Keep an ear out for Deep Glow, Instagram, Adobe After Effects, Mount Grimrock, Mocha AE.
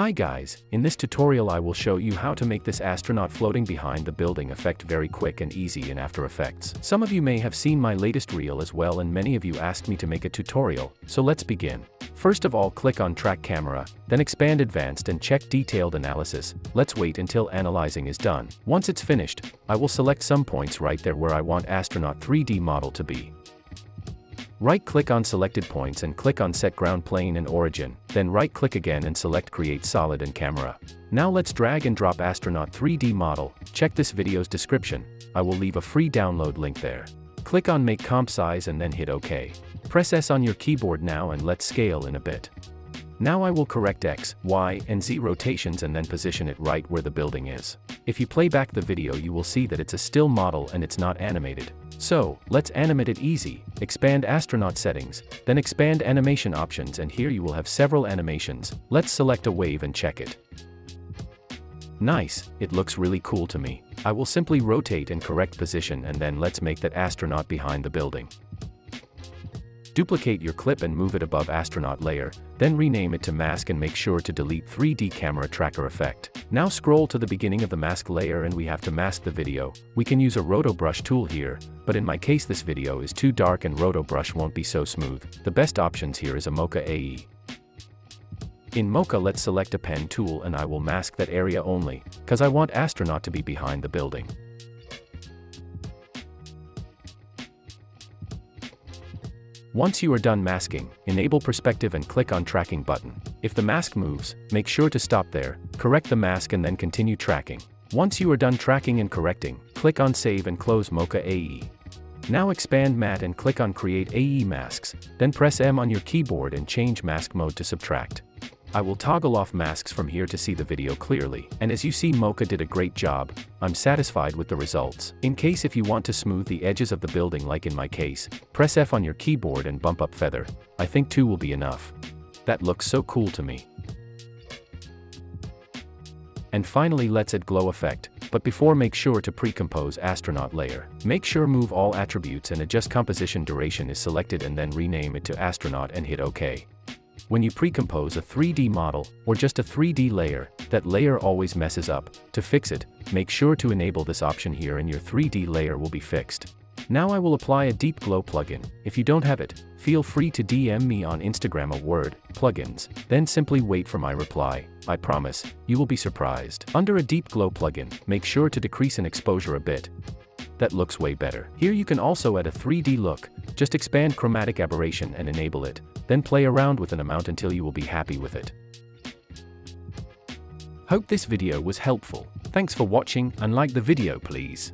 Hi guys, in this tutorial I will show you how to make this astronaut floating behind the building effect very quick and easy in After Effects. Some of you may have seen my latest reel as well, and many of you asked me to make a tutorial, so let's begin. First of all, click on Track Camera, then expand Advanced and check Detailed Analysis. Let's wait until analyzing is done. Once it's finished, I will select some points right there where I want astronaut 3D model to be. Right-click on selected points and click on Set Ground Plane and Origin, then right-click again and select Create Solid and Camera. Now let's drag and drop Astronaut 3D model. Check this video's description, I will leave a free download link there. Click on Make Comp Size and then hit OK. Press S on your keyboard now and let's scale in a bit. Now I will correct X, Y, and Z rotations and then position it right where the building is. If you play back the video you will see that it's a still model and it's not animated. So, let's animate it easy. Expand Astronaut Settings, then expand Animation Options, and here you will have several animations. Let's select a wave and check it. Nice, it looks really cool to me. I will simply rotate and correct position and then let's make that astronaut behind the building. Duplicate your clip and move it above astronaut layer, then rename it to mask and make sure to delete 3D camera tracker effect. Now scroll to the beginning of the mask layer and we have to mask the video. We can use a roto brush tool here, but in my case this video is too dark and roto brush won't be so smooth. The best options here is a Mocha AE. In Mocha let's select a pen tool and I will mask that area only, cause I want astronaut to be behind the building. Once you are done masking, enable perspective and click on tracking button. If the mask moves, make sure to stop there, correct the mask and then continue tracking. Once you are done tracking and correcting, click on save and close Mocha AE. Now expand matte and click on create AE masks, then press M on your keyboard and change mask mode to subtract. I will toggle off masks from here to see the video clearly, and as you see Mocha did a great job, I'm satisfied with the results. In case if you want to smooth the edges of the building like in my case, press F on your keyboard and bump up feather. I think 2 will be enough. That looks so cool to me. And finally let's add glow effect, but before make sure to pre-compose astronaut layer. Make sure move all attributes and adjust composition duration is selected and then rename it to astronaut and hit OK. When you pre-compose a 3D model, or just a 3D layer, that layer always messes up. To fix it, make sure to enable this option here and your 3D layer will be fixed. Now I will apply a Deep Glow plugin. If you don't have it, feel free to DM me on Instagram a word, plugins, then simply wait for my reply. I promise, you will be surprised. Under a Deep Glow plugin, make sure to decrease in exposure a bit. That looks way better. Here you can also add a 3D look, just expand chromatic aberration and enable it. Then play around with an amount until you will be happy with it. Hope this video was helpful. Thanks for watching and like the video please.